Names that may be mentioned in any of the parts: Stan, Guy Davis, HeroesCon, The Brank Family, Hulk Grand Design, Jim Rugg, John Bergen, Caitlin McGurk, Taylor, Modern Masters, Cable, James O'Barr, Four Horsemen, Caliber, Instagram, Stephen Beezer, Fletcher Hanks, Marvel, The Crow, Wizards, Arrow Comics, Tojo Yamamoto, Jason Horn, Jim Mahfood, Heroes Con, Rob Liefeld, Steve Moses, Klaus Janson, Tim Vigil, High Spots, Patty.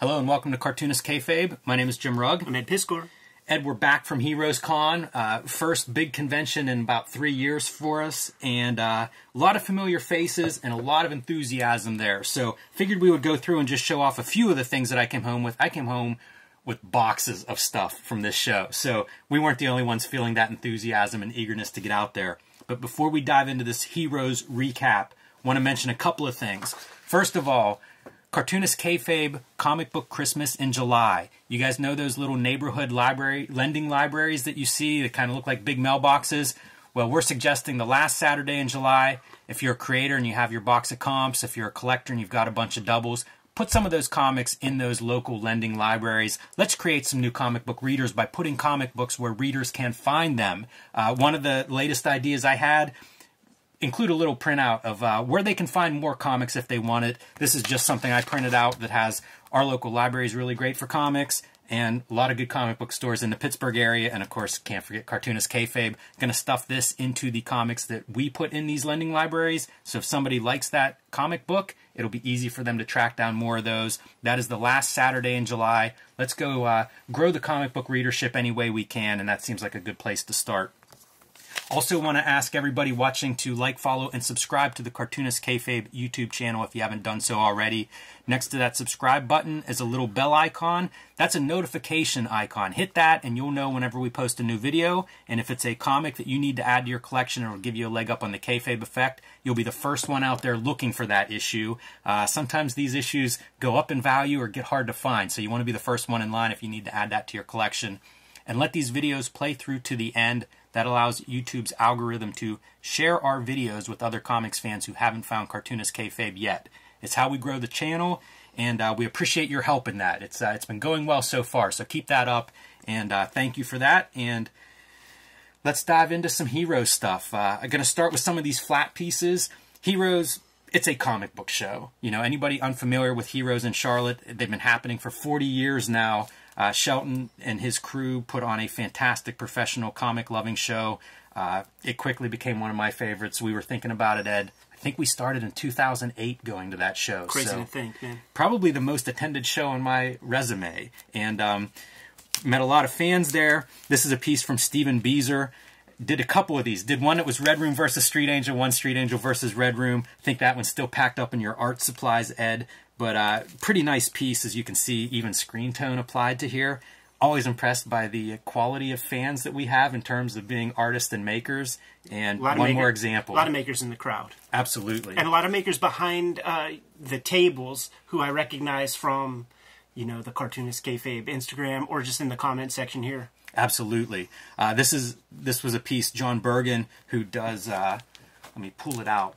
Hello and welcome to Cartoonist Kayfabe. My name is Jim Rugg. I'm Ed Piskor. Ed, we're back from Heroes Con. First big convention in about 3 years for us, and a lot of familiar faces and a lot of enthusiasm there. So figured we would go through and just show off a few of the things that I came home with. I came home with boxes of stuff from this show, so we weren't the only ones feeling that enthusiasm and eagerness to get out there. But before we dive into this Heroes recap, I want to mention a couple of things. First of all, Cartoonist Kayfabe Comic Book Christmas in July. You guys know those little neighborhood lending libraries that you see that kind of look like big mailboxes? Well, we're suggesting the last Saturday in July, if you're a creator and you have your box of comps, if you're a collector and you've got a bunch of doubles, put some of those comics in those local lending libraries. Let's create some new comic book readers by putting comic books where readers can find them. One of the latest ideas I had, include a little printout of where they can find more comics if they want it. This is just something I printed out that has our local library is really great for comics and a lot of good comic book stores in the Pittsburgh area. And of course, can't forget Cartoonist Kayfabe. Going to stuff this into the comics that we put in these lending libraries. So if somebody likes that comic book, it'll be easy for them to track down more of those. That is the last Saturday in July. Let's go grow the comic book readership any way we can. And that seems like a good place to start. Also want to ask everybody watching to like, follow, and subscribe to the Cartoonist Kayfabe YouTube channel if you haven't done so already. Next to that subscribe button is a little bell icon. That's a notification icon. Hit that and you'll know whenever we post a new video. And if it's a comic that you need to add to your collection or will give you a leg up on the Kayfabe effect, you'll be the first one out there looking for that issue. Sometimes these issues go up in value or get hard to find. So you want to be the first one in line if you need to add that to your collection. And let these videos play through to the end. That allows YouTube's algorithm to share our videos with other comics fans who haven't found Cartoonist Kayfabe yet. It's how we grow the channel, and we appreciate your help in that. It's been going well so far, so keep that up, and thank you for that. And let's dive into some Heroes stuff. I'm going to start with some of these flat pieces. Heroes, it's a comic book show. You know, anybody unfamiliar with Heroes in Charlotte, they've been happening for 40 years now. Shelton and his crew put on a fantastic professional comic-loving show. It quickly became one of my favorites. We were thinking about it, Ed. I think we started in 2008 going to that show. Crazy to think, man. Probably the most attended show on my resume. And met a lot of fans there. This is a piece from Stephen Beezer. Did a couple of these. Did one that was Red Room versus Street Angel, one Street Angel versus Red Room. I think that one's still packed up in your art supplies, Ed. But pretty nice piece, as you can see, even screen tone applied to here. Always impressed by the quality of fans that we have in terms of being artists and makers. And one more example. A lot of makers in the crowd. Absolutely. And a lot of makers behind the tables who I recognize from, you know, the Cartoonist Kayfabe Instagram or just in the comment section here. Absolutely. This was a piece, John Bergen, who does, let me pull it out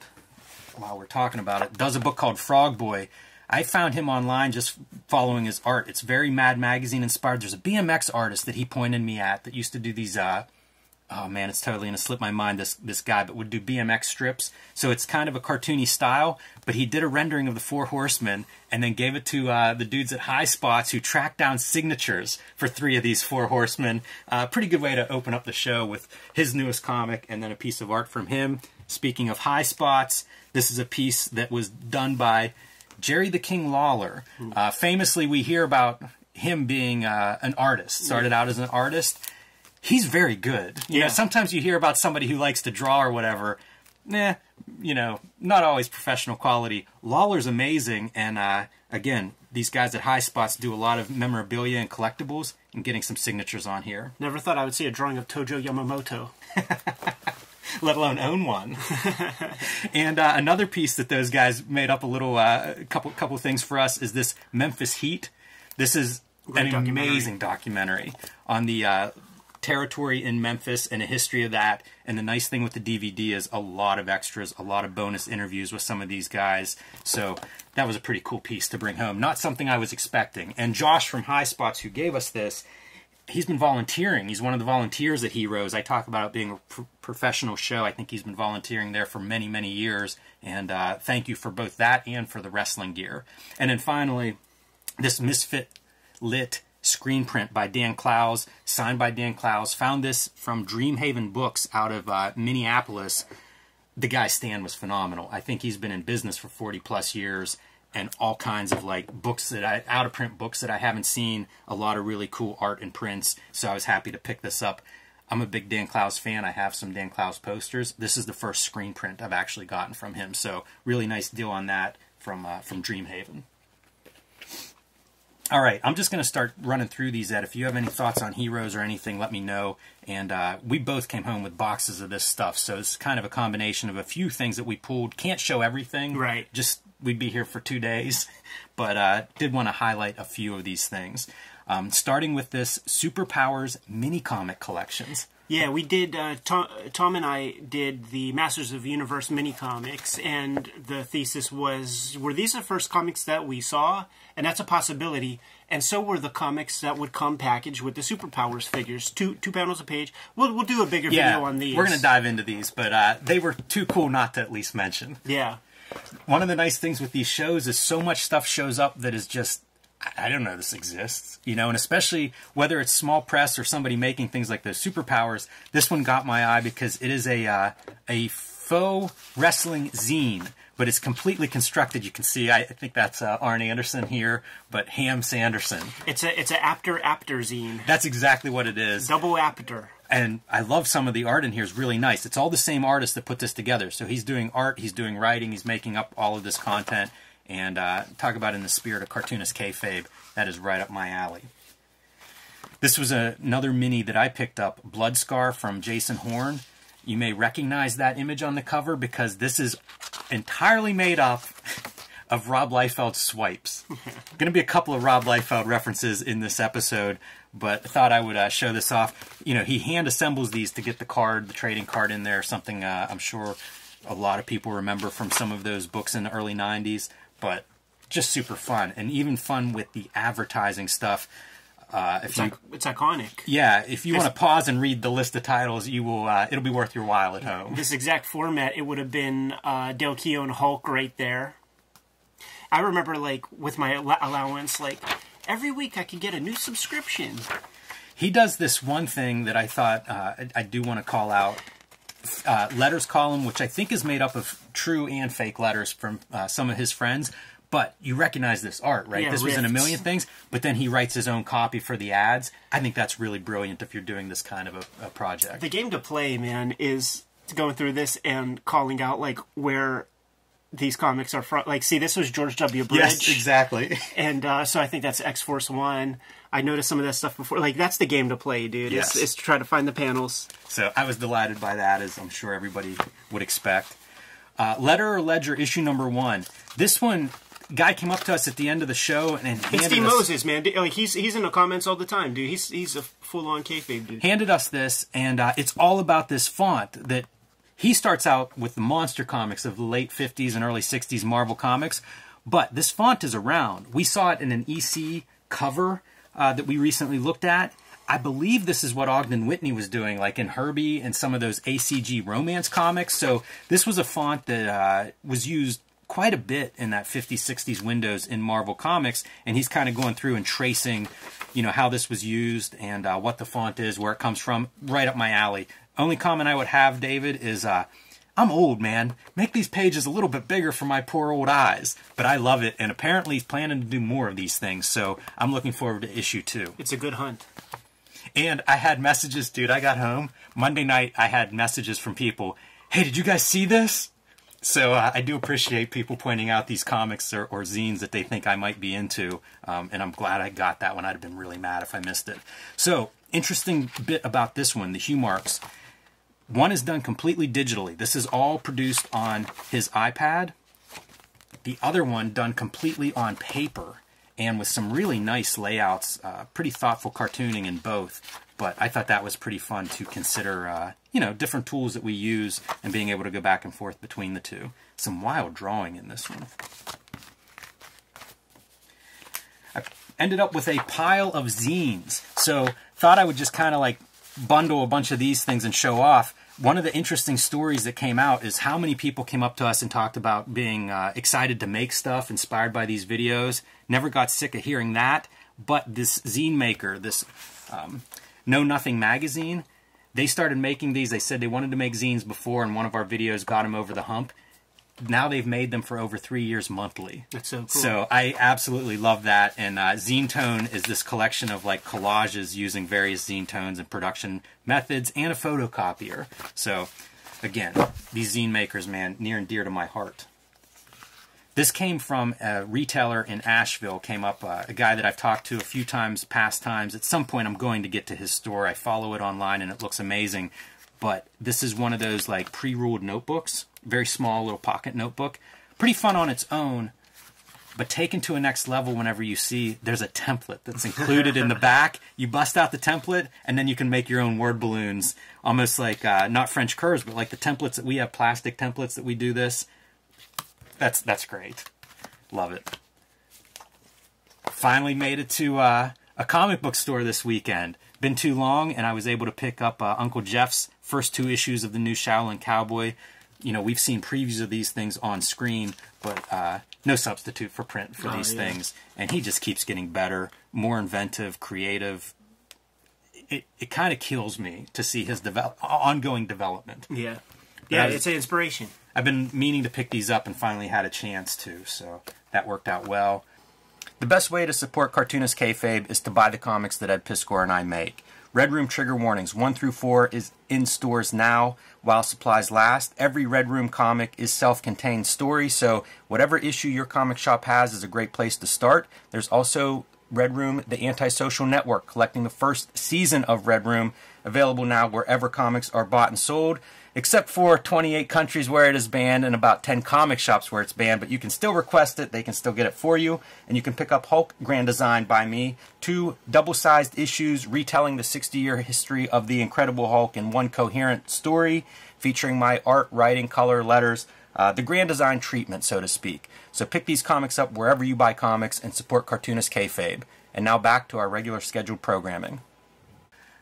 while we're talking about it, does a book called Frog Boy. I found him online just following his art. It's very Mad Magazine inspired. There's a BMX artist that he pointed me at that used to do these, oh man, it's totally going to slip my mind, this guy, but would do BMX strips. So it's kind of a cartoony style, but he did a rendering of the Four Horsemen and then gave it to the dudes at High Spots who tracked down signatures for three of these Four Horsemen. Pretty good way to open up the show with his newest comic and then a piece of art from him. Speaking of High Spots, this is a piece that was done by Jerry the King Lawler. Famously, we hear about him being an artist, started out as an artist. He's very good. You know, sometimes you hear about somebody who likes to draw or whatever. Nah, you know, not always professional quality. Lawler's amazing, and again, these guys at High Spots do a lot of memorabilia and collectibles, and getting some signatures on here. Never thought I would see a drawing of Tojo Yamamoto. Let alone own one. And another piece that those guys made up a little couple things for us is this Memphis Heat. This is amazing documentary on the territory in Memphis and a history of that. And the nice thing with the DVD is a lot of extras, a lot of bonus interviews with some of these guys. So that was a pretty cool piece to bring home. Not something I was expecting. And Josh from High Spots, who gave us this, he's been volunteering. He's one of the volunteers at Heroes. I talk about it being a professional show. I think he's been volunteering there for many, many years. And thank you for both that and for the wrestling gear. And then finally, this Misfit Lit screen print by Dan Clowes, signed by Dan Clowes. Found this from Dreamhaven Books out of Minneapolis. The guy Stan was phenomenal. I think he's been in business for 40-plus years. and all kinds of like books that I, out of print books that I haven't seen, a lot of really cool art and prints. So I was happy to pick this up. I'm a big Dan Clowes fan. I have some Dan Clowes posters. This is the first screen print I've actually gotten from him. So really nice deal on that from Dreamhaven. All right, I'm just going to start running through these, Ed. If you have any thoughts on Heroes or anything, let me know. And we both came home with boxes of this stuff, so it's kind of a combination of a few things that we pulled. Can't show everything. Right. Just we'd be here for 2 days. But did want to highlight a few of these things. Starting with this Superpowers mini-comic collections. Yeah, we did, Tom and I did the Masters of the Universe mini-comics, and the thesis was, were these the first comics that we saw? And that's a possibility. And so were the comics that would come packaged with the Superpowers figures. Two panels a page. We'll do a bigger video on these. We're going to dive into these, but they were too cool not to at least mention. Yeah. One of the nice things with these shows is so much stuff shows up that is just... I don't know this exists, you know, and especially whether it's small press or somebody making things like those Superpowers, this one got my eye because it is a faux wrestling zine, but it's completely constructed. You can see, I think that's Arne Anderson here, but Ham Sanderson. It's a apter zine. That's exactly what it is. Double apter. And I love some of the art in here. It's really nice. It's all the same artist that put this together. So he's doing art, he's doing writing, he's making up all of this content. And talk about in the spirit of Cartoonist Kayfabe. That is right up my alley. This was another mini that I picked up, Blood Scar from Jason Horn. You may recognize that image on the cover because this is entirely made up of Rob Liefeld swipes. Going to be a couple of Rob Liefeld references in this episode, but I thought I would show this off. You know, he hand assembles these to get the card, the trading card in there, something I'm sure a lot of people remember from some of those books in the early 90s. But just super fun, and even fun with the advertising stuff. It's iconic. Yeah, if you want to pause and read the list of titles, you will. It'll be worth your while at home. This exact format, it would have been Del Keough and Hulk right there. I remember, like, with my allowance, like, every week I could get a new subscription. He does this one thing that I thought I do want to call out. Letters column, which I think is made up of true and fake letters from some of his friends, but you recognize this art, right? Yeah, this was in a million things, but then he writes his own copy for the ads. I think that's really brilliant if you're doing this kind of a project. The game to play, man, is going through this and calling out, like, where these comics are from. Like, see, this was George W. Bridge. Yes, exactly. And so I think that's X-Force 1. I noticed some of that stuff before. Like, that's the game to play, dude. Yes. It's to try to find the panels. So I was delighted by that, as I'm sure everybody would expect. Letter or Ledger, issue number 1. This one, guy came up to us at the end of the show and handed us... Steve Moses, man. Like, he's in the comments all the time, dude. He's a full-on kayfabe, dude. Handed us this, and it's all about this font that... He starts out with the monster comics of the late 50s and early 60s Marvel comics, but this font is around. We saw it in an EC cover... that we recently looked at. I believe this is what Ogden Whitney was doing, like in Herbie and some of those ACG romance comics. So this was a font that was used quite a bit in that 50s, 60s windows in Marvel Comics. And he's kind of going through and tracing, you know, how this was used and what the font is, where it comes from, right up my alley. Only comment I would have, David, is... I'm old, man. Make these pages a little bit bigger for my poor old eyes. But I love it, and apparently he's planning to do more of these things, so I'm looking forward to issue 2. It's a good hunt. And I had messages, dude. I got home. Monday night, I had messages from people. Hey, did you guys see this? So I do appreciate people pointing out these comics or zines that they think I might be into, and I'm glad I got that one. I'd have been really mad if I missed it. So, interesting bit about this one, the Hue Marks. One is done completely digitally. This is all produced on his iPad. The other one done completely on paper and with some really nice layouts, pretty thoughtful cartooning in both. But I thought that was pretty fun to consider, you know, different tools that we use and being able to go back and forth between the two. Some wild drawing in this one. I ended up with a pile of zines. So thought I would just kind of like bundle a bunch of these things and show off. One of the interesting stories that came out is how many people came up to us and talked about being excited to make stuff, inspired by these videos. Never got sick of hearing that, but this zine maker, this Know Nothing magazine, they started making these. They said they wanted to make zines before, and one of our videos got them over the hump. now they've made them for over 3 years monthly. That's so cool. So I absolutely love that. And Zine Tone is this collection of like collages using various zine tones and production methods and a photocopier. So again, these zine makers, man, near and dear to my heart. This came from a retailer in Asheville, came up, a guy that I've talked to a few times, past times. At some point, I'm going to get to his store. I follow it online, and it looks amazing. But this is one of those, like, pre-ruled notebooks. Very small little pocket notebook. Pretty fun on its own, but taken to a next level whenever you see there's a template that's included in the back. You bust out the template, and then you can make your own word balloons. Almost like, not French curves, but like the templates that we have, plastic templates that we do this. That's great. Love it. Finally made it to a comic book store this weekend. Been too long, and I was able to pick up Uncle Jeff's first 2 issues of the new Shaolin Cowboy. You know, we've seen previews of these things on screen, but no substitute for print for these things. And he just keeps getting better, more inventive, creative. It kind of kills me to see his ongoing development. Yeah. Yeah, it's an inspiration. I've been meaning to pick these up and finally had a chance to, so that worked out well. The best way to support Cartoonist Kayfabe is to buy the comics that Ed Piskor and I make. Red Room Trigger Warnings 1 through 4 is in stores now while supplies last. Every Red Room comic is self-contained story, so whatever issue your comic shop has is a great place to start. There's also Red Room, The Antisocial Network, collecting the first season of Red Room, available now wherever comics are bought and sold, except for 28 countries where it is banned and about 10 comic shops where it's banned, but you can still request it, they can still get it for you, and you can pick up Hulk Grand Design by me, 2 double-sized issues retelling the 60-year history of the Incredible Hulk in one coherent story, featuring my art, writing, color, letters, the Grand Design treatment, so to speak. So pick these comics up wherever you buy comics and support Cartoonist Kayfabe. And now back to our regular scheduled programming.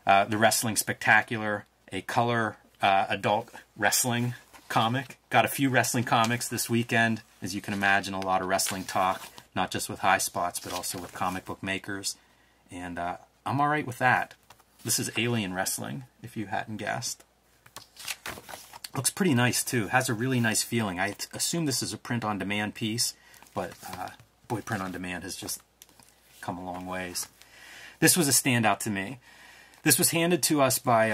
The Wrestling Spectacular, a color adult wrestling comic. Got a few wrestling comics this weekend. As you can imagine, a lot of wrestling talk, not just with High Spots, but also with comic book makers. And I'm all right with that. This is Alien Wrestling, if you hadn't guessed. Looks pretty nice, too. Has a really nice feeling. I assume this is a print-on-demand piece, but boy, print-on-demand has just come a long ways. This was a standout to me. This was handed to us by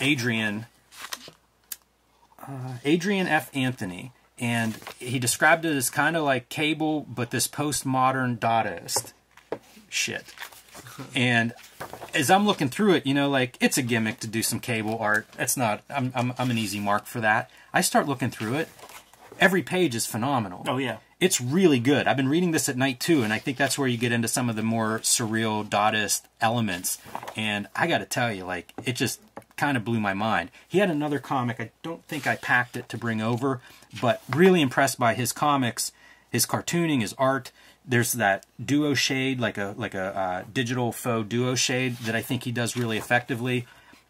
Adrian F. Anthony, and he described it as kind of like Cable, but this postmodern Dadaist shit. And as I'm looking through it, you know, like, it's a gimmick to do some Cable art. That's not, I'm an easy mark for that. I start looking through it. Every page is phenomenal. Oh, yeah. It's really good. I've been reading this at night, too, and I think that's where you get into some of the more surreal, Dadaist elements. And I got to tell you, like, it just kind of blew my mind. He had another comic. I don't think I packed it to bring over, but really impressed by his comics, his cartooning, his art. There's that duo shade, like a digital faux duo shade that I think he does really effectively.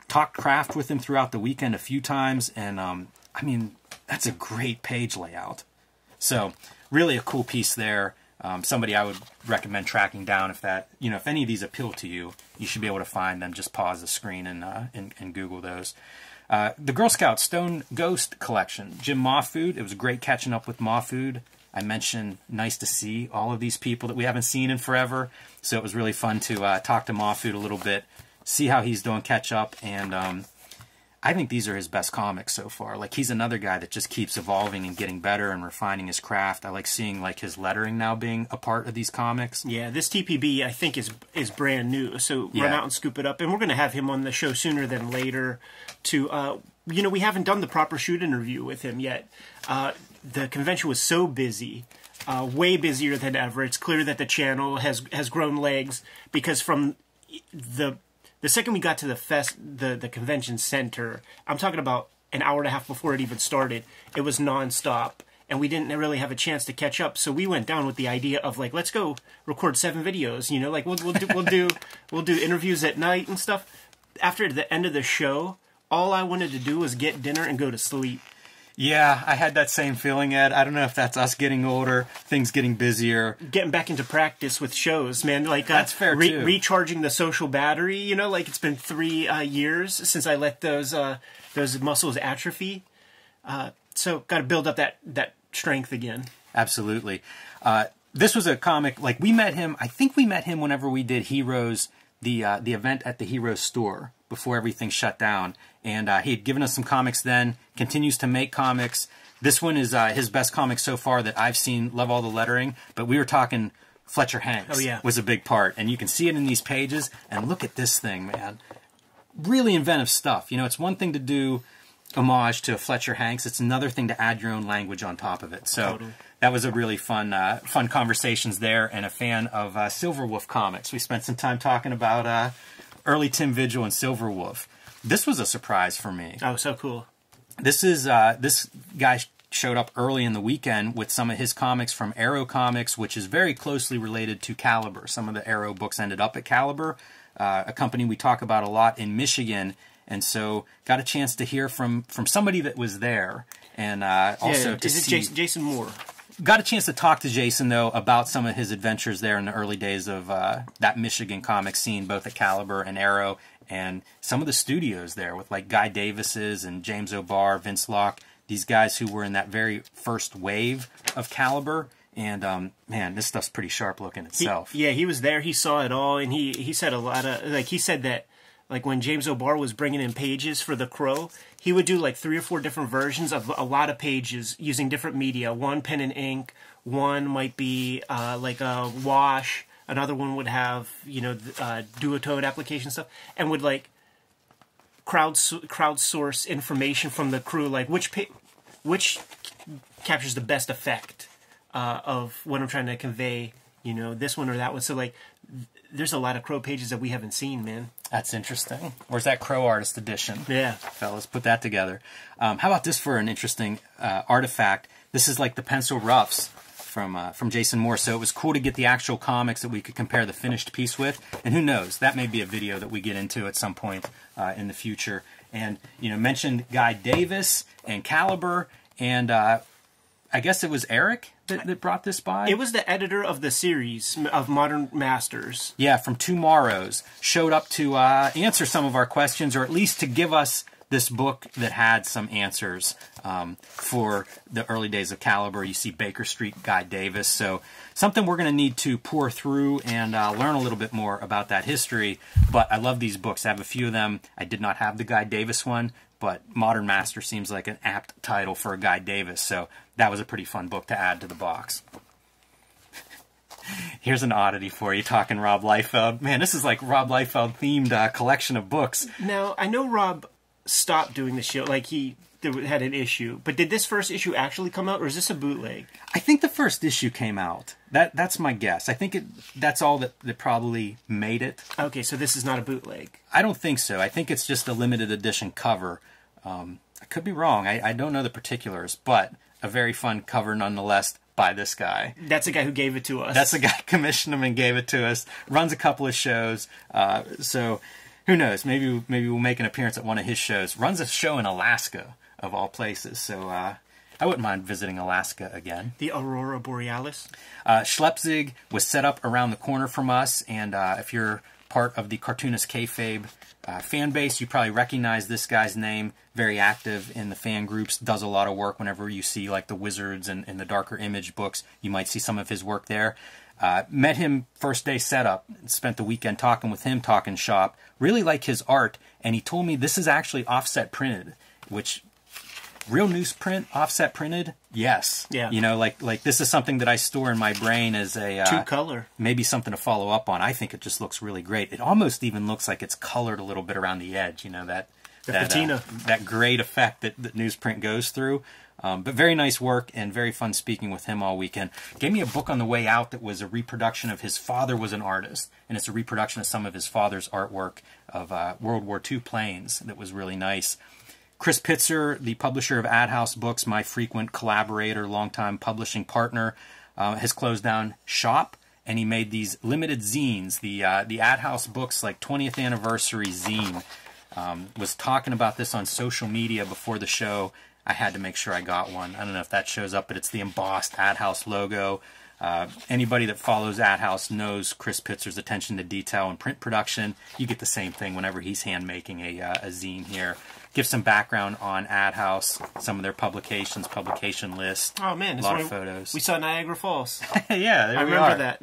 Talked craft with him throughout the weekend a few times, and, I mean, that's a great page layout. So really a cool piece there. Somebody I would recommend tracking down if that, you know, if any of these appeal to you, you should be able to find them. Just pause the screen and Google those. The Girl Scout Stone Ghost Collection, Jim Mahfood. It was great catching up with Mahfood. I mentioned nice to see all of these people that we haven't seen in forever. So it was really fun to talk to Mahfood a little bit, see how he's doing, catch up. And I think these are his best comics so far. Like, he's another guy that just keeps evolving and getting better and refining his craft. I like seeing, like, his lettering now being a part of these comics. Yeah, this TPB, I think, is brand new. So yeah. Run out and scoop it up. And we're going to have him on the show sooner than later to, you know, we haven't done the proper shoot interview with him yet. The convention was so busy. Way busier than ever. It's clear that the channel has grown legs because from the second we got to the convention center, I'm talking about an hour and a half before it even started, it was nonstop, and we didn't really have a chance to catch up. So we went down with the idea of, like, let's go record 7 videos. You know, like we'll do interviews at night and stuff. After the end of the show, all I wanted to do was get dinner and go to sleep. Yeah, I had that same feeling, Ed. I don't know if that's us getting older, things getting busier. Getting back into practice with shows, man. Like, that's fair, too. Recharging the social battery, you know? Like, it's been 3 years since I let those muscles atrophy. So, got to build up that strength again. Absolutely. This was a comic, like, we met him, I think we met him whenever we did Heroes, the event at the Heroes store before everything shut down. And he had given us some comics then, continues to make comics. This one is his best comic so far that I've seen. Love all the lettering. But we were talking Fletcher Hanks. Oh, yeah. Was a big part. And you can see it in these pages. And look at this thing, man. Really inventive stuff. You know, it's one thing to do homage to Fletcher Hanks. It's another thing to add your own language on top of it. So totally. That was a really fun fun conversations there. And a fan of Silver Wolf comics. We spent some time talking about early Tim Vigil and Silver Wolf. This was a surprise for me. Oh, so cool. This is this guy showed up early in the weekend with some of his comics from Arrow Comics, which is very closely related to Caliber. Some of the Arrow books ended up at Caliber, a company we talk about a lot in Michigan. And so got a chance to hear from somebody that was there. And also to see... Jason Moore? Got a chance to talk to Jason, though, about some of his adventures there in the early days of that Michigan comic scene, both at Caliber and Arrow. And some of the studios there with like Guy Davis's and James O'Barr, Vince Locke, these guys who were in that very first wave of Caliber. And man, this stuff's pretty sharp looking itself. He was there. He saw it all, and he said a lot of he said that like when James O'Barr was bringing in pages for The Crow, he would do like 3 or 4 different versions of a lot of pages using different media. One pen and ink, one might be like a wash. Another one would have, you know, duotone application stuff, and would like crowdsource information from the crew, like which captures the best effect of what I'm trying to convey, you know, this one or that one. So like, there's a lot of Crow pages that we haven't seen, man. That's interesting. Where's that Crow artist edition? Yeah, fellas, put that together. How about this for an interesting artifact? This is like the pencil roughs from Jason Moore. So it was cool to get the actual comics that we could compare the finished piece with. And who knows, that may be a video that we get into at some point in the future. And, you know, mentioned Guy Davis and Caliber, and I guess it was Eric that brought this by? It was the editor of the series of Modern Masters. Yeah, from Tomorrow's. Showed up to answer some of our questions, or at least to give us this book that had some answers for the early days of Caliber. You see Baker Street, Guy Davis. So something we're going to need to pour through and learn a little bit more about that history. But I love these books. I have a few of them. I did not have the Guy Davis one, but Modern Master seems like an apt title for a Guy Davis. So that was a pretty fun book to add to the box. Here's an oddity for you, talking Rob Liefeld. Man, this is like Rob Liefeld-themed collection of books. Now, I know Rob stopped doing the show, like he had an issue, but did this first issue actually come out, or is this a bootleg? I think the first issue came out. That's my guess. I think that's all that probably made it. Okay, so this is not a bootleg. I don't think so. I think it's just a limited edition cover. I could be wrong. I don't know the particulars, but a very fun cover nonetheless by this guy. That's the guy who gave it to us. That's the guy who commissioned him and gave it to us. Runs a couple of shows. So who knows? Maybe we'll make an appearance at one of his shows. Runs a show in Alaska, of all places. So I wouldn't mind visiting Alaska again. The Aurora Borealis? Schlepzig was set up around the corner from us. And if you're part of the Cartoonist Kayfabe fan base, you probably recognize this guy's name. Very active in the fan groups. Does a lot of work whenever you see like the Wizards and the Darker Image books. You might see some of his work there. Met him first day setup, spent the weekend talking with him, talking shop. Really like his art, and he told me this is actually offset printed, which real newsprint offset printed. Yes, yeah. You know, like this is something that I store in my brain as a two color, maybe something to follow up on. I think it just looks really great. It almost even looks like it's colored a little bit around the edge. You know that patina, that great effect that newsprint goes through. But very nice work and very fun speaking with him all weekend. Gave me a book on the way out that was a reproduction of his father was an artist. And it's a reproduction of some of his father's artwork of World War II planes that was really nice. Chris Pitzer, the publisher of AdHouse Books, my frequent collaborator, longtime publishing partner, has closed down shop. And he made these limited zines, the AdHouse Books like 20th anniversary zine. Was talking about this on social media before the show. I had to make sure I got one. I don't know if that shows up, but it's the embossed AdHouse logo. Anybody that follows AdHouse knows Chris Pitzer's attention to detail in print production. You get the same thing whenever he's hand-making a zine here. Give some background on AdHouse, some of their publications, publication list. Oh, man. A lot of photos. We saw Niagara Falls. Yeah, there we are. I remember that.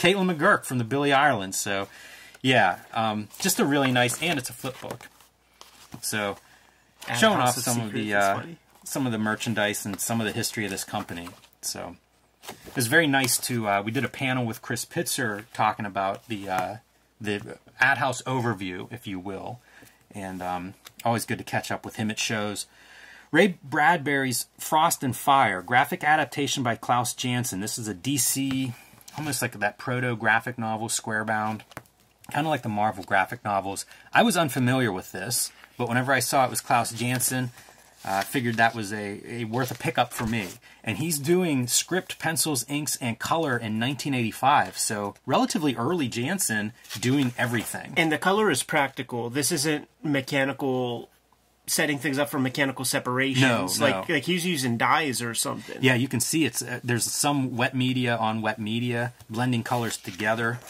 Caitlin McGurk from the Billy Ireland. So, yeah, just a really nice, and it's a flip book. So, showing off some of the merchandise and some of the history of this company. So, it was very nice to, we did a panel with Chris Pitzer talking about the AdHouse overview, if you will. And always good to catch up with him at shows. Ray Bradbury's Frost and Fire, graphic adaptation by Klaus Janson. This is a DC, almost like that proto-graphic novel, square-bound. Kind of like the Marvel graphic novels. I was unfamiliar with this, but whenever I saw it was Klaus Janson, I figured that was a worth a pickup for me. And he's doing script, pencils, inks, and color in 1985. So relatively early Janson doing everything. And the color is practical. This isn't mechanical, setting things up for mechanical separations. No, like he's using dyes or something. Yeah, you can see it's there's some wet media on wet media, blending colors together.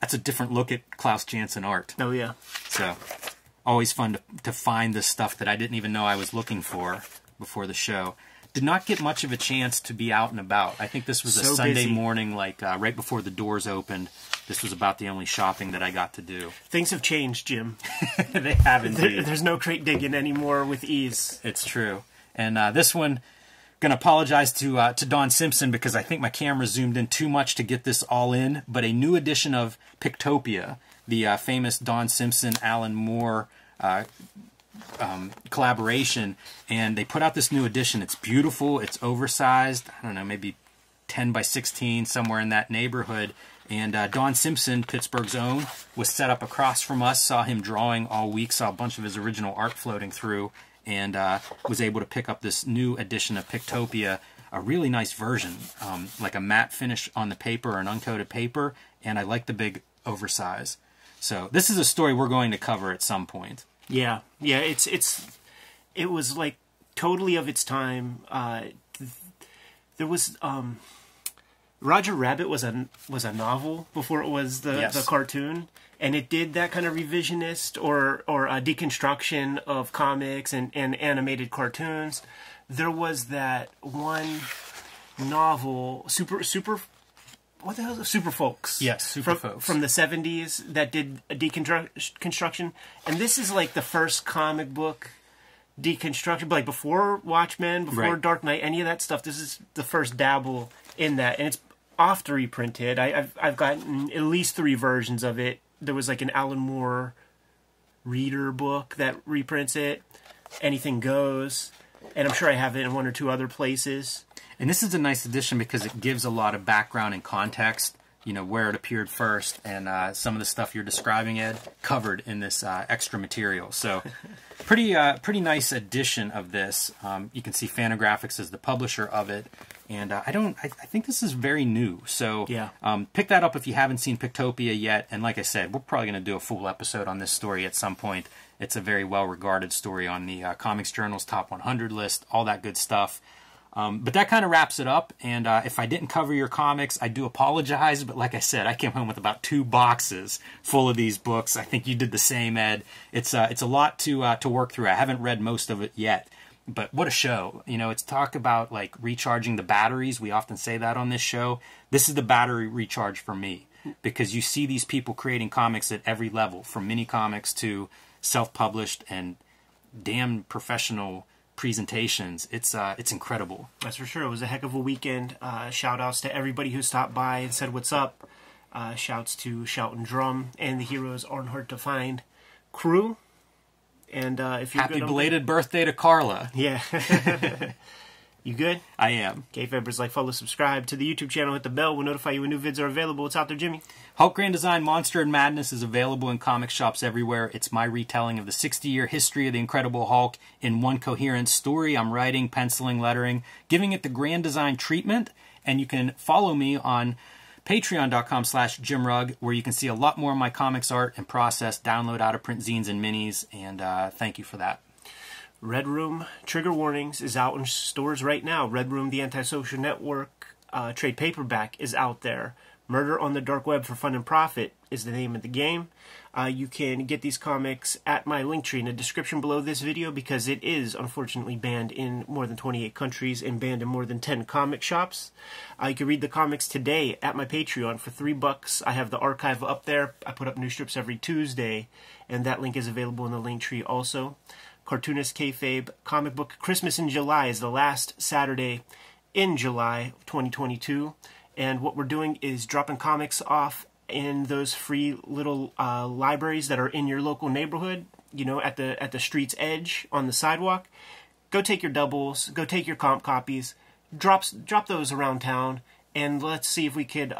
That's a different look at Klaus Janson art. Oh, yeah. So... always fun to find this stuff that I didn't even know I was looking for before the show. Did not get much of a chance to be out and about. I think this was a Sunday morning, like right before the doors opened. This was about the only shopping that I got to do. Things have changed, Jim. They have indeed. There's no crate digging anymore with ease. It's true. And this one, going to apologize to Don Simpson because I think my camera zoomed in too much to get this all in. But a new edition of Pictopia, the famous Don Simpson, Alan Moore collaboration. And they put out this new edition. It's beautiful. It's oversized. I don't know, maybe 10 by 16, somewhere in that neighborhood. And Don Simpson, Pittsburgh's own, was set up across from us. Saw him drawing all week. Saw a bunch of his original art floating through. And was able to pick up this new edition of Pictopia. A really nice version. Like a matte finish on the paper, or an uncoated paper. And I like the big oversize. So this is a story we're going to cover at some point. Yeah, yeah, it was like totally of its time. There was Roger Rabbit was a novel before it was the cartoon, and it did that kind of revisionist or a deconstruction of comics and animated cartoons. There was that one novel, super. What the hell is it? Super Folks. Yes, Super Folks. From the 70s that did a deconstruction. And this is like the first comic book deconstruction, but like before Watchmen, before Dark Knight, any of that stuff. This is the first dabble in that. And it's oft reprinted. I've gotten at least 3 versions of it. There was like an Alan Moore reader book that reprints it. Anything Goes. And I'm sure I have it in 1 or 2 other places. And this is a nice edition because it gives a lot of background and context, you know, where it appeared first, and some of the stuff you're describing, Ed, covered in this extra material. So pretty nice edition of this. You can see Fantagraphics is the publisher of it. And I think this is very new. So yeah. Pick that up if you haven't seen Pictopia yet. And like I said, we're probably going to do a full episode on this story at some point. It's a very well-regarded story on the Comics Journal's Top 100 list, all that good stuff. But that kind of wraps it up, and if I didn't cover your comics, I do apologize, but like I said, I came home with about 2 boxes full of these books. I think you did the same, Ed. It's a lot to work through. I haven't read most of it yet, but what a show. You know, it's talk about, like, recharging the batteries. We often say that on this show. This is the battery recharge for me, because you see these people creating comics at every level, from mini comics to self-published and damn professional presentations. It's incredible. That's for sure. It was a heck of a weekend. Shout outs to everybody who stopped by and said what's up. Shouts to Shout and Drum and the Heroes Aren't Hard to Find crew. And if you're happy belated birthday to Carla. Yeah. You good? I am. Kayfabers, like, follow, subscribe to the YouTube channel, hit the bell. We'll notify you when new vids are available. It's out there, Jimmy. Hulk Grand Design, Monster and Madness is available in comic shops everywhere. It's my retelling of the 60-year history of the Incredible Hulk in one coherent story. I'm writing, penciling, lettering, giving it the Grand Design treatment. And you can follow me on patreon.com/JimRugg, where you can see a lot more of my comics art and process, download out-of-print zines and minis, and thank you for that. Red Room Trigger Warnings is out in stores right now. Red Room, the Antisocial Network trade paperback is out there. Murder on the Dark Web for Fun and Profit is the name of the game. You can get these comics at my link tree in the description below this video, because it is unfortunately banned in more than 28 countries and banned in more than 10 comic shops. You can read the comics today at my Patreon for $3. I have the archive up there. I put up new strips every Tuesday, and that link is available in the link tree also. Cartoonist Kayfabe comic book Christmas in July is the last Saturday in July 2022. And what we're doing is dropping comics off in those free little libraries that are in your local neighborhood, you know, at the street's edge, on the sidewalk. Go take your doubles, go take your comp copies, drop those around town, and let's see if we could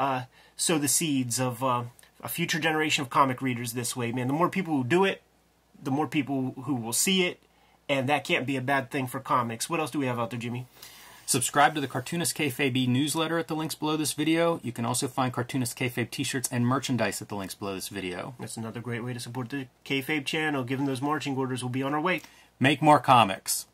sow the seeds of a future generation of comic readers this way, man. The more people who do it, the more people who will see it, and that can't be a bad thing for comics. What else do we have out there, Jimmy? Subscribe to the Cartoonist Kayfabe newsletter at the links below this video. You can also find Cartoonist Kayfabe t-shirts and merchandise at the links below this video. That's another great way to support the Kayfabe channel. Given those marching orders, we'll be on our way. Make more comics.